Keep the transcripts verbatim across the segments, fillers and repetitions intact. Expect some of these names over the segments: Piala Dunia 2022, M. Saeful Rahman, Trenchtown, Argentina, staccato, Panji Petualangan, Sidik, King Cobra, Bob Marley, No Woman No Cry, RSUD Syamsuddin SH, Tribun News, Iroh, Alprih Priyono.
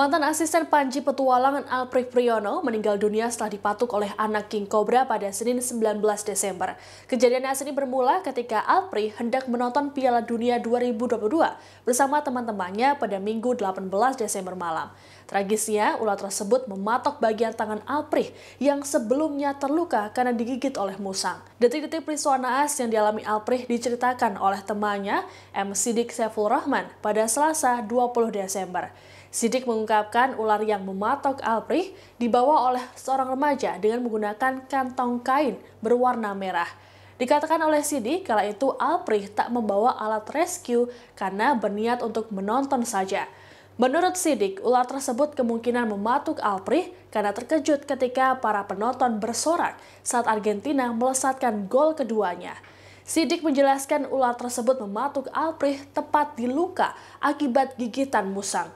Mantan asisten Panji Petualangan Alprih Priyono meninggal dunia setelah dipatuk oleh anak King Cobra pada Senin sembilan belas Desember. Kejadian asli bermula ketika Alprih hendak menonton Piala Dunia dua ribu dua puluh dua bersama teman-temannya pada Minggu delapan belas Desember malam. Tragisnya, ular tersebut mematok bagian tangan Alprih yang sebelumnya terluka karena digigit oleh musang. Detik-detik peristiwa naas yang dialami Alprih diceritakan oleh temannya M. Saeful Rahman pada Selasa dua puluh Desember. Sidik mengungkapkan ular yang mematok Alprih dibawa oleh seorang remaja dengan menggunakan kantong kain berwarna merah. Dikatakan oleh Sidik, kala itu Alprih tak membawa alat rescue karena berniat untuk menonton saja. Menurut Sidik, ular tersebut kemungkinan mematuk Alprih karena terkejut ketika para penonton bersorak saat Argentina melesatkan gol keduanya. Sidik menjelaskan ular tersebut mematuk Alprih tepat di luka akibat gigitan musang.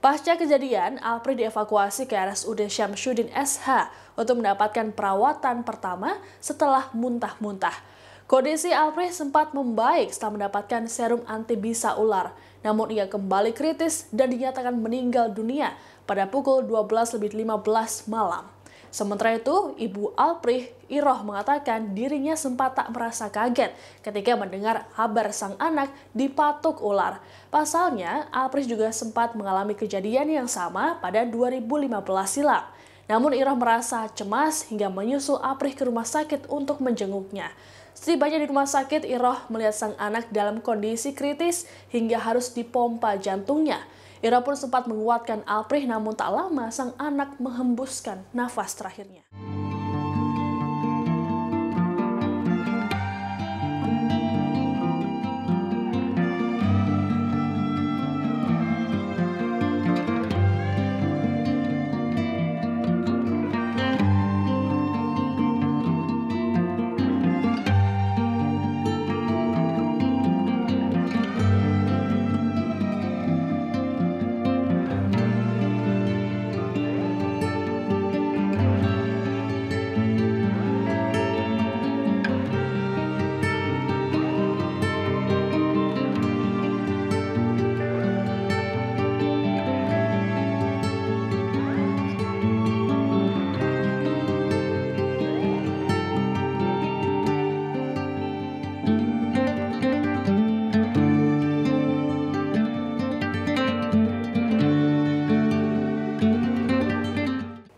Pasca kejadian, Alprih dievakuasi ke R S U D Syamsuddin S H untuk mendapatkan perawatan pertama setelah muntah-muntah. Kondisi Alprih sempat membaik setelah mendapatkan serum anti-bisa ular, namun ia kembali kritis dan dinyatakan meninggal dunia pada pukul dua belas lebih lima belas malam. Sementara itu, ibu Alprih, Iroh, mengatakan dirinya sempat tak merasa kaget ketika mendengar kabar sang anak dipatuk ular. Pasalnya, Alprih juga sempat mengalami kejadian yang sama pada dua ribu lima belas silam. Namun Iroh merasa cemas hingga menyusul Alprih ke rumah sakit untuk menjenguknya. Setibanya di rumah sakit, Iroh melihat sang anak dalam kondisi kritis hingga harus dipompa jantungnya. Iroh pun sempat menguatkan Alprih, namun tak lama sang anak menghembuskan nafas terakhirnya.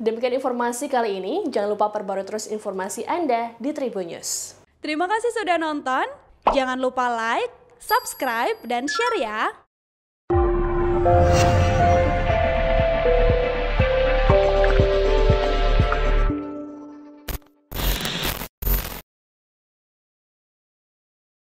Demikian informasi kali ini, jangan lupa perbarui terus informasi Anda di Tribun News. Terima kasih sudah nonton, jangan lupa like, subscribe, dan share ya!